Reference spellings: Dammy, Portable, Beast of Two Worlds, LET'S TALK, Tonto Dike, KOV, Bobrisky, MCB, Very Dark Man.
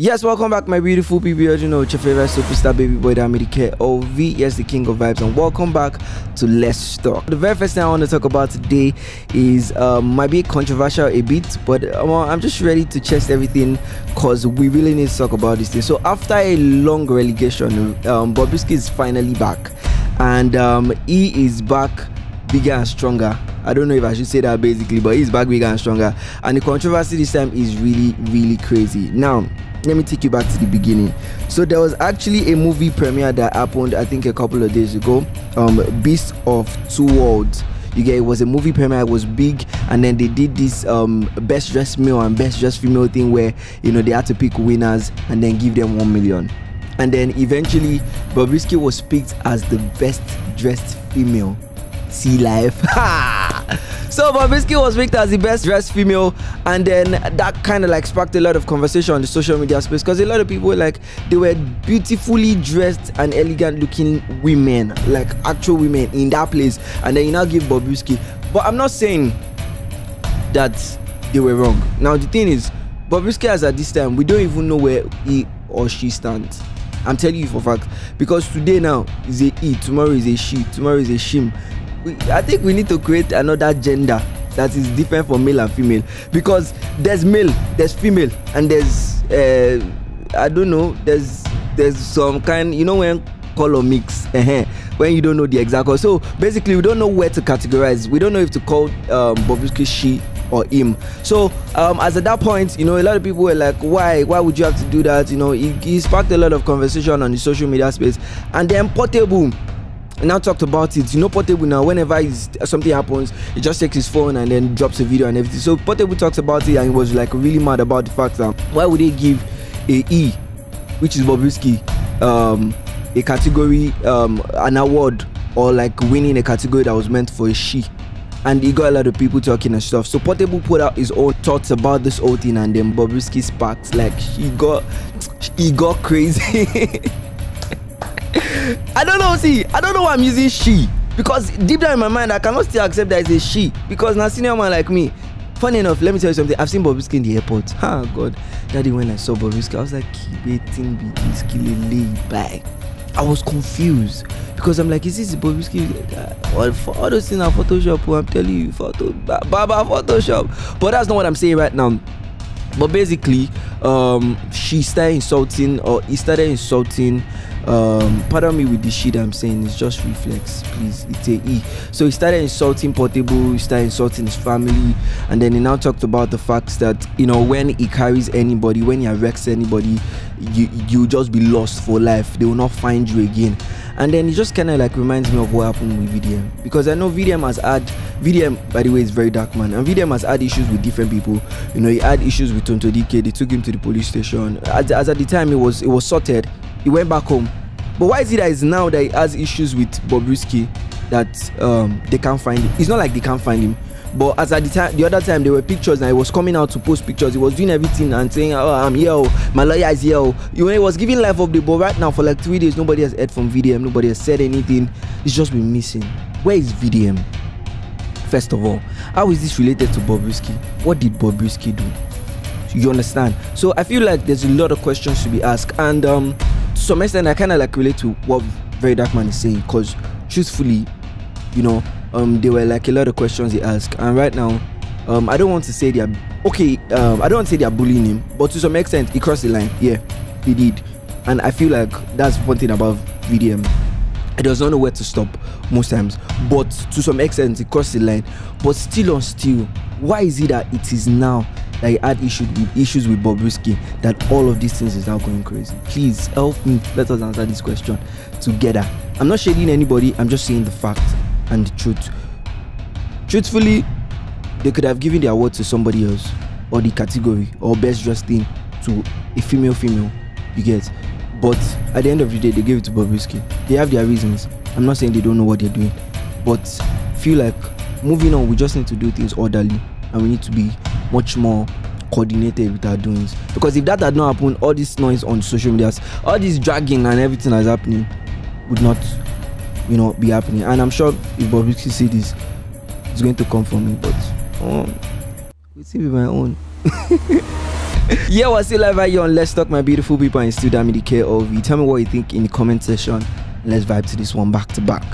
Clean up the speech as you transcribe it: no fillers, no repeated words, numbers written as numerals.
Yes, welcome back my beautiful people. You know it's your favorite superstar baby boy that made KOV. Yes, the king of vibes, and welcome back to Let's Talk. The very first thing I want to talk about today is might be controversial a bit, but I'm just ready to chest everything because we really need to talk about this thing. So after a long relegation, Bobrisky is finally back, and he is back bigger and stronger. I don't know if I should say that basically, but he's back bigger and stronger, and the controversy this time is really crazy. Now let me take you back to the beginning. So there was actually a movie premiere that happened I think a couple of days ago, Beast of Two Worlds. You get it, was a movie premiere, it was big, and then they did this best dressed male and best dressed female thing where, you know, they had to pick winners and then give them 1 million. And then eventually Bobrisky was picked as the best dressed female. See life. So Bobrisky was picked as the best dressed female, and then that kind of like sparked a lot of conversation on the social media space, because a lot of people, like, they were beautifully dressed and elegant looking women, like actual women in that place, and then you now give Bobrisky. But I'm not saying that they were wrong. Now the thing is, Bobrisky as at this time, we don't even know where he or she stands. I'm telling you for fact, because today now is a he, tomorrow is a she, tomorrow is a shim. I think we need to create another gender that is different for male and female, because there's male, there's female, and there's I don't know, there's some kind, you know, when color mix, when you don't know the exact color. So basically we don't know where to categorize, we don't know if to call Bobrisky she or him. So as at that point, you know, a lot of people were like, why would you have to do that? You know, he sparked a lot of conversation on the social media space. And then Portable now talked about it. You know, Portable now, whenever something happens, he just takes his phone and then drops a video and everything. So Portable talks about it, and he was like really mad about the fact that why would they give a E, which is Bobrisky, a category, an award, or like winning a category that was meant for a she. And he got a lot of people talking and stuff. So Portable put out his own thoughts about this whole thing, and then Bobrisky sparked, like, he got crazy. I don't know, see, I don't know why I'm using she, because deep down in my mind I cannot still accept that it's a she, because now senior man like me, funny enough, let me tell you something, I've seen Bobrisky in the airport. Oh god, daddy, when I saw Bobrisky I was like, waiting be this killing laid back. I was confused, because I'm like, is this Bobrisky? All those things are Photoshop, I'm telling you, Photoshop. But that's not what I'm saying right now. But basically, she started insulting, or he started insulting, pardon me with the shit I'm saying, it's just reflex, please, it's a E. So he started insulting Portable, he started insulting his family, and then he now talked about the fact that, you know, when he carries anybody, when he wrecks anybody, you'll just be lost for life, they will not find you again. And then it just kind of like reminds me of what happened with VDM, because I know VDM has had, VDM by the way is Very Dark Man, and VDM has had issues with different people. You know, he had issues with Tonto Dike, they took him to the police station, as at the time it was sorted, he went back home. But why is it that it's now that he has issues with Bobrisky that they can't find him? It's not like they can't find him, but as at the time, the other time, there were pictures, and he was coming out to post pictures, he was doing everything and saying, oh, I'm here, my lawyer is here, you know, he was giving life update. But right now for like 3 days nobody has heard from VDM, nobody has said anything, it's just been missing. Where is VDM? First of all, how is this related to Bobrisky? What did Bobrisky do? You understand? So I feel like there's a lot of questions to be asked, and to some extent I kind of like relate to what Very Dark Man is saying, because truthfully, you know, there were like a lot of questions he asked, and right now I don't want to say they're okay, I don't want to say they're bullying him, but to some extent he crossed the line. Yeah, he did. And I feel like that's one thing about VDM, he does not know where to stop most times, but to some extent he crossed the line. But still why is it that it is now that he had issues with Bobrisky that all of these things is now going crazy? Please help me, let us answer this question together. I'm not shading anybody, I'm just saying the fact and the truth. Truthfully, they could have given the award to somebody else, or the category, or best dressed thing to a female, you get. But at the end of the day, they gave it to Bobrisky. They have their reasons, I'm not saying they don't know what they're doing, but feel like moving on, we just need to do things orderly, and we need to be much more coordinated with our doings, because if that had not happened, all this noise on social media, all this dragging and everything that's happening would not, you know, be happening. And I'm sure if Bobrisky see this, it's going to come for me, but it's even my own. Yeah, what's it like right here on Let's Talk, my beautiful people, and it's still Dammy the KLV. Tell me what you think in the comment section. Let's vibe to this one back to back.